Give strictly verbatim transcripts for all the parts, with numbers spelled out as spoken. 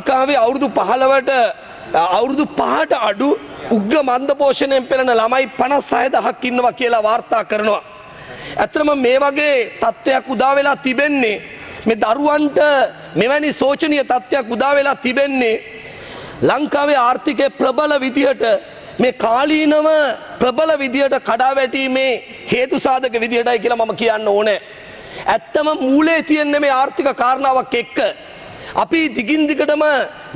ලංකාවේ අවුරුදු පහළොවකට අවුරුදු පහට අඩු උග්‍ර මන්දපෝෂණයෙන් පෙළෙන ළමයි පනස් හය දහසක් ඉන්නවා කියලා වාර්තා කරනවා. ඇත්තටම මේ වගේ තත්ත්වයක් උදා වෙලා තිබෙන්නේ මේ දරුවන්ට මෙවැනි සෝචනීය තත්ත්වයක් උදා වෙලා තිබෙන්නේ ලංකාවේ ආර්ථිකයේ ප්‍රබල විදියට මේ කාලීනව ප්‍රබල විදියට කඩාවැටීමේ හේතු සාධක විදියටයි කියලා මම කියන්න ඕනේ. ඇත්තම මූලයේ තියෙන මේ ආර්ථික කාරණාවක් එක්ක අපි දිගින් දිගටම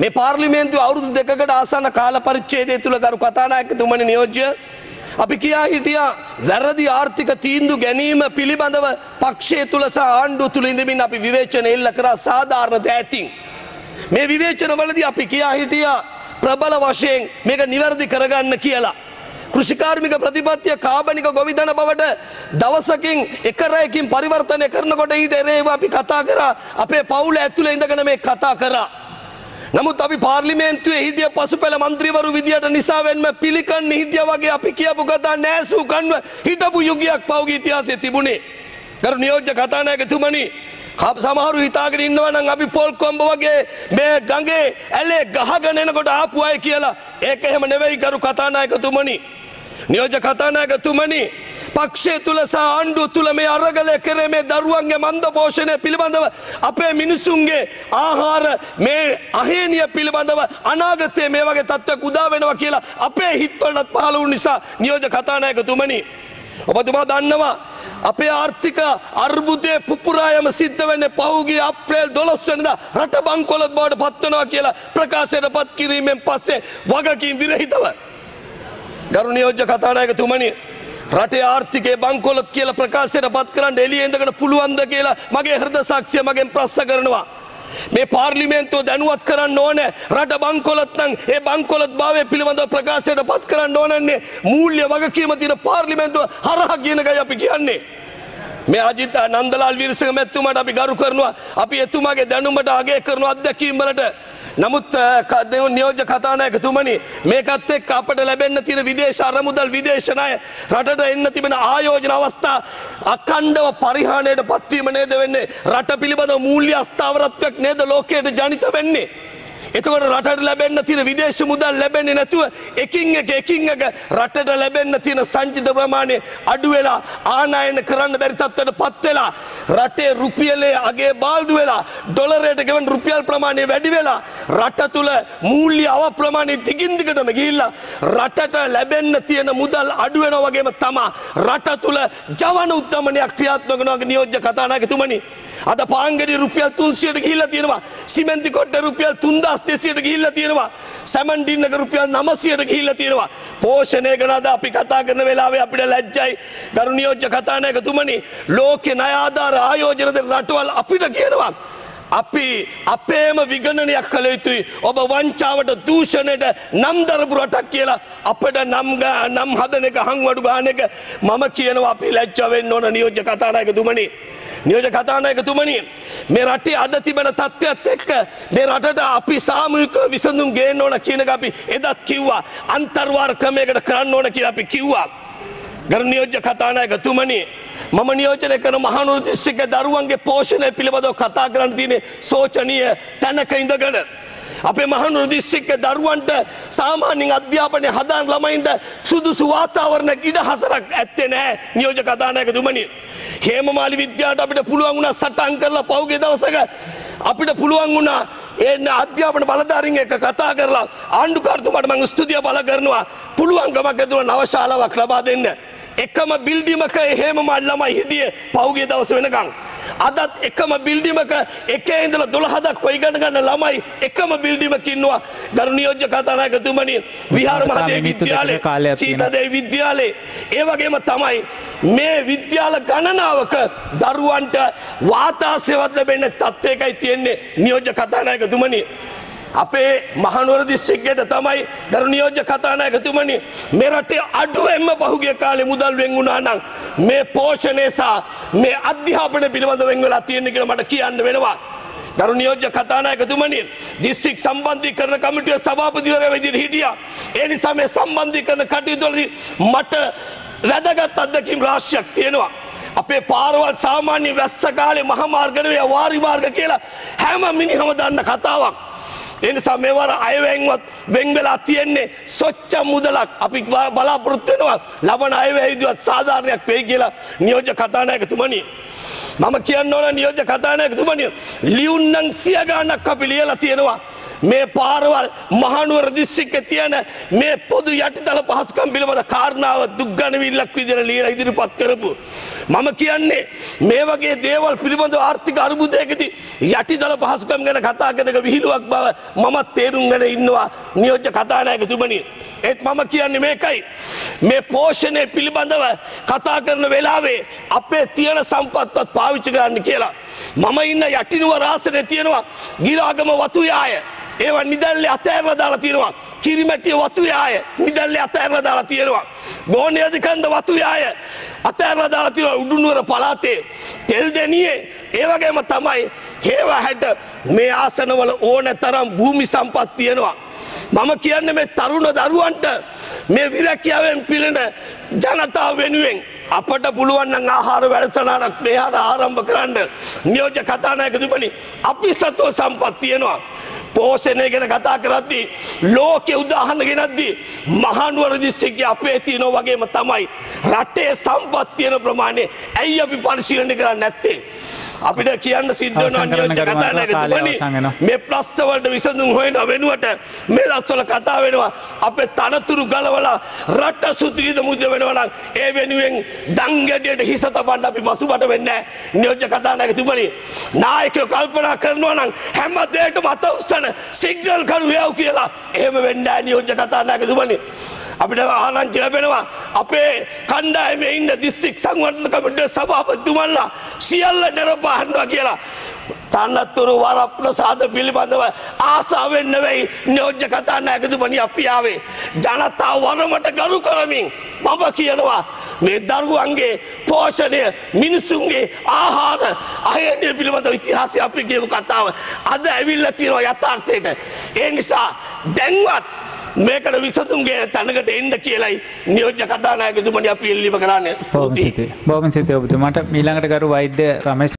මේ පාර්ලිමේන්තුව අවුරුදු දෙකකට ආසන්න කාල පරිච්ඡේදය තුල ගරු කතානායකතුමනි නියෝජ්‍ය අපි කියා හිටියා වැරදි ආර්ථික තීන්දුව ගැනීම පිළිබඳව පක්ෂය තුල සහ ආණ්ඩුව තුල ඉඳමින් අපි විවේචන එල්ල කරා සාධාරණ දෑතින්. මේ විවේචනවලදී අපි කියා හිටියා ප්‍රබල වශයෙන් මේක නිවැරදි කරගන්න කියලා. කෘෂිකාර්මික ප්‍රතිපත්තිය කාබනික ගොවිදන බවට දවසකින් එක රැයකින් පරිවර්තනය කරනකොට ඊට එරෙහිව අපි කතා කරා අපේ පවුල ඇතුලේ ඉඳගෙන මේ කතා කරා. නමුත් අපි පාර්ලිමේන්තුවේ හිටිය පසුපැල മന്ത്രിවරු විදියට නිසාවෙන්ම පිළිකන් හිටියා වගේ අපි කියපු කතා නෑසු කන්ව හිටපු යුගයක් පවුගේ ඉතිහාසයේ තිබුණේ. ගරු නියෝජ්‍ය කතානායකතුමනි සමහරු හිතාගෙන ඉන්නවා නම් අපි පොල් කොම්බ වගේ මේ ගඟේ ඇලේ ගහගෙන එනකොට ආපු අය කියලා. ඒක එහෙම නෙවෙයි ගරු කතානායකතුමනි. නියෝජ්‍ය කතානායකතුමනි පක්ෂය තුල සහ ආණ්ඩුව තුල මේ අරගලය කරේ මේ දරුවන්ගේ මන්දපෝෂණය පිළිබඳව අපේ මිනිසුන්ගේ ආහාර මේ අහේනිය පිළිබඳව අනාගතයේ මේ වගේ තත්ත්වයක් උදා වෙනවා කියලා අපේ හිතවලත් පහළ වුන නිසා නියෝජ්‍ය කතානායකතුමනි ඔබතුමා දන්නවා අපේ ආර්ථික අර්බුදයේ පුපුරායම සිද්ධ වෙන්නේ පහුගිය අප්‍රේල් දොළොස් වෙනිදා රට බංකොලොත් බවට පත් වෙනවා කියලා ප්‍රකාශයටපත් කිරීමෙන් පස්සේ වගකීම් විරහිතව ගරු නියෝජ්‍ය කතානායකතුමනි රටේ ආර්ථිකයේ බංකොලොත් කියලා ප්‍රකාශයටපත් කරන්න එළියේ ඉඳගෙන පුළුවන්ද කියලා මගේ හෘද සාක්ෂිය මගෙන් ප්‍රශ්න කරනවා. මේ පාර්ලිමේන්තුව දැනුවත් කරන්න ඕනේ රට බංකොලොත් නම් ඒ බංකොලොත්භාවය පිළිබඳව ප්‍රකාශයටපත් කරන්න ඕනන්නේ මූල්‍ය වගකීම තියෙන පාර්ලිමේන්තුව හරහා කියන එකයි අපි කියන්නේ. මේ අජිත් නන්දලාල් වීරසිංහ මැතිතුමාට අපි ගරු කරනවා. අපි එතුමාගේ දැනුමට අගය කරන අත්දැකීම් වලට. නමුත් නියෝජ්‍ය කතානායකතුමනි මේකත් එක්ක අපට ලැබෙන්න තියෙන විදේශ අරමුදල් විදේශ ණය රටට එන්න තිබෙන ආයෝජන අවස්ථා අඛණ්ඩව පරිහානියට පත්වීම නේද වෙන්නේ රට පිළිබඳ මූල්‍ය අස්ථාවරත්වයක් නේද ලෝකයට ජනිත වෙන්නේ. එතකොට රටට ලැබෙන්න තියෙන විදේශ මුදල් ලැබෙන්නේ නැතුව එකින් එක එකින් එක රටට ලැබෙන්න තියෙන සංචිත ප්‍රමාණය අඩු වෙලා ආනයන කරන්න බැරි තත්ත්වයට පත් වෙලා රටේ රුපියලේ අගේ බාල්දු වෙලා ඩොලරයට ගෙවන රුපියල් ප්‍රමාණය වැඩි වෙලා රට තුල මූල්‍ය අවප්‍රමාණය දිගින් දිගටම ගිහිල්ලා රටට ලැබෙන්න තියෙන මුදල් අඩු වෙනවා වගේම තමයි රට තුල ජවන උද්දමනයක් ක්‍රියාත්මක වෙනවා. නියෝජ්‍ය කතානායකතුමනි අද පාංගඩි රුපියල් තුන්සියයට ගිහිල්ලා තියෙනවා. සිමෙන්ති කොට්ට රුපියල් තුන්දාස් දෙසීයට ගිහිල්ලා තියෙනවා. සැමන් ඩින්නක රුපියල් නවසීයට ගිහිල්ලා තියෙනවා. පෝෂණය ගැන අද අපි කතා කරන වෙලාවේ අපිට ලැජ්ජයි ගරු නියෝජ්‍ය කතානායකතුමනි ලෝකේ ණය ආධාර ආයෝජන දෙන රටවල් අපිට කියනවා අපි අපේම විගණනයක් කළ යුතුයි ඔබ වංචාවට දූෂණයට නම් දරපු රටක් කියලා අපිට නම් නම් හදන එක හංවඩු ගන්න එක මම කියනවා අපි ලැජ්ජා වෙන්න ඕන. නියෝජ්‍ය කතානායකතුමනි නියෝජ්‍ය කතානායකතුමනි මේ රටේ අද තිබෙන තත්ත්වයත් එක්ක මේ රටට අපි සාමූහික විසඳුම් ගේන්න ඕන කියන එක අපි එදත් කිව්වා. අන්තර්වාර ක්‍රමයකට කරන්න ඕන කියලා අපි කිව්වා. ගරු නියෝජ්‍ය කතානායකතුමනි මම නියෝජනය කරන මහනුවර දිස්ත්‍රික්කයේ දරුවන්ගේ පෝෂණය පිළිබඳව කතා කරන්න තියෙන සෝචනීය තැනක ඉඳගෙන අපේ මහනුවර දිස්ත්‍රික්කයේ දරුවන්ට සාමාන්‍යයෙන් අධ්‍යාපනය හදාන ළමයින්ට සුදුසු වාතාවරණයක් ඉඩහසරක් ඇත්තේ නැහැ. නියෝජ්‍ය කතානායකතුමනි හේමමාලි විද්‍යාලයට අපිට පුළුවන් වුණා සටන් කරලා පහුගිය දවසක අපිට පුළුවන් වුණා එන්න අධ්‍යාපන බලධාරීන් එක්ක කතා කරලා ආණ්ඩුකාරතුමාට මම ස්තුතිය බල කරනවා පුළුවන්කමක් ඇතුළේ නව ශාලාවක් ලබා දෙන්න. එකම බිල්ඩිමක එහෙම ළමයි හිටියේ පහුගිය දවස් වෙනකන්. අදත් එකම බිල්ඩිමක එකේ ඉඳලා දොළහ දක්වා ඉගෙන ගන්න ළමයි එකම බිල්ඩිමක ඉන්නවා. ගරු නියෝජ්‍ය කතානායකතුමනි විහාර මහදේ විද්‍යාලයේ සීතදේ විද්‍යාලයේ ඒ වගේම තමයි මේ විද්‍යාල ගණනාවක දරුවන්ට වාතාශ්‍රයවත් ලැබෙන තත්ත්වයකයි තියෙන්නේ. නියෝජ්‍ය කතානායකතුමනි අපේ මහනුවර දිස්ත්‍රික්කයට තමයි ගරු නියෝජ්‍ය කතානායකතුමනි මේ රටේ අඩුවෙන්ම පහුගිය කාලේ මුදල් වෙන් වුණා නම් මේ පෝෂණය සහ මේ අධ්‍යාපනය පිළිබඳව වෙන් වෙලා තියෙන කියලා මට කියන්න වෙනවා. ගරු නියෝජ්‍ය කතානායකතුමනි දිස්ත්‍රික් සම්බන්ධීකරණ කමිටුවේ සභාපතිවරයා විදිහට හිටියා. ඒ නිසා මේ සම්බන්ධීකරණ කටයුතු වලදී මට වැදගත් අත්දැකීම් රාශියක් තියෙනවා. අපේ පාරවල් සාමාන්‍ය වැස්ස කාලේ මහා මාර්ග නෙවෙයි වාරි මාර්ග කියලා හැම මිනිහම දන්න කතාවක්. එනිසා මේ වර අයවැයෙන්වත් වෙන් වෙලා තියෙන්නේ සොච්ච මුදලක්. අපි බලාපොරොත්තු වෙනවා ලබන අයවැයේදීවත් සාධාරණයක් වෙයි කියලා නියෝජ්‍ය කතානායකතුමනි. මම කියන්න ඕන නියෝජ්‍ය කතානායකතුමනි, ලියුම්නම් සිය ගණනක් අපි ලියලා තියෙනවා. මේ පාරවල් මහනුවර දිස්ත්‍රික්කේ තියෙන මේ පොදු යටිතල පහසුකම් පිළිබඳ කාරණාව දුක්ගණවිල්ලක් විදිහට ලියලා ඉදිරිපත් කරපු. මම කියන්නේ මේ වගේ දේවල් පිළිබඳ ආර්ථික අර්බුදයකදී යටිතල පහසුකම් ගැන කතා කරන විහිළුවක් බව මම තේරුම් ගන්න ඉන්නවා නියෝජ්‍ය කතානායකතුමනි. ඒත් මම කියන්නේ මේකයි, මේ පෝෂණය පිළිබඳව කතා කරන වෙලාවේ අපේ තියෙන සම්පත්වත් පාවිච්චි කරන්න කියලා. මම ඉන්න යටිනුවර ආසනේ තියෙනවා ගිලාගම වතුයාය, ඒවා නිදැල්ලේ අතෑරලා දාලා තියෙනවා. කිරිමැටිය වතුයාය නිදැල්ලේ අතෑරලා දාලා තියෙනවා. ගෝණිය දිකන්ද වතුයාය අතෑරලා දාලා තියෙනවා. උඩුනුවර පළාතේ තෙල් දෙනියේ ඒ වගේම තමයි හේවහැට මේ ආසනවල ඕනතරම් භූමි සම්පත් තියෙනවා. මම කියන්නේ මේ තරුණ දරුවන්ට මේ විරකියාවෙන් පිළෙන ජනතාව වෙනුවෙන් අපට පුළුවන් නම් ආහාර වැඩසටහනක් මේ හර ආරම්භ කරන්න නියෝජ්‍ය කතානායකතුමනි. අපි සතු සම්පත් තියෙනවා. පෝෂණය ගැන කතා කරද්දී ලෝකයේ උදාහරණ ගෙනද්දී මහනුවර දිස්ත්‍රික්කයේ අපේ තියෙනා වගේම තමයි රටේ සම්පත් තියෙන ප්‍රමාණය ඇයි අපි පරිශීලනය කරන්නේ නැත්තේ? අපිට කියන්න සිද්ධ වෙනවා නියෝජ්‍ය කතානායකතුමනි, මේ ප්‍රශ්න වලට විසඳුම් හොයන වෙනුවට මේ දවස්වල කතා වෙනවා අපේ තනතුරු ගලවලා රට සුදීද මුද වෙනවා. නම් ඒ වෙනුවෙන් දංගඩියට හිස තබන්න අපි පසුබට වෙන්නේ නැහැ නියෝජ්‍ය කතානායකතුමනි. නායකයෝ කල්පනා කරනවා නම් හැම දෙයකටම අත උස්සන සිග්නල් කරු වේව් කියලා. එහෙම වෙන්නේ නැහැ නියෝජ්‍ය කතානායකතුමනි. අපිට ආරංචි ලැබෙනවා අපේ කණ්ඩායමේ ඉන්න දිස්ත්‍රික් සංවර්ධන කමිටුවේ සභාපතිතුමන්ලා සියල්ල දරපාන්නවා කියලා. තනතුරු වරප්‍රසාද පිළිබඳව ආසාවෙන් නෙවෙයි නියෝජ්‍ය කතානායකතුමනි අපි ආවේ, ජනතා වරමට ගරු කරමින්. මම කියනවා මේ දරුවන්ගේ පෝෂණය, මිනිසුන්ගේ ආහාර අයනය පිළිබඳ ඉතිහාසය අපි කියමු කතාව අද ඇවිල්ලා තියෙනවා යථාර්ථයට. ඒ නිසා දැන්වත් මේකට විසඳුම්ගේ තැනකට එන්න කියලයි නියෝජ්‍ය කතානායකතුමනි අපි ඉල්ලීම කරන්නේ. ස්තුතියි. බොහොම ස්තුතියි ඔබතුමාට. ඊළඟට ගරු වෛද්‍ය රමේෂ්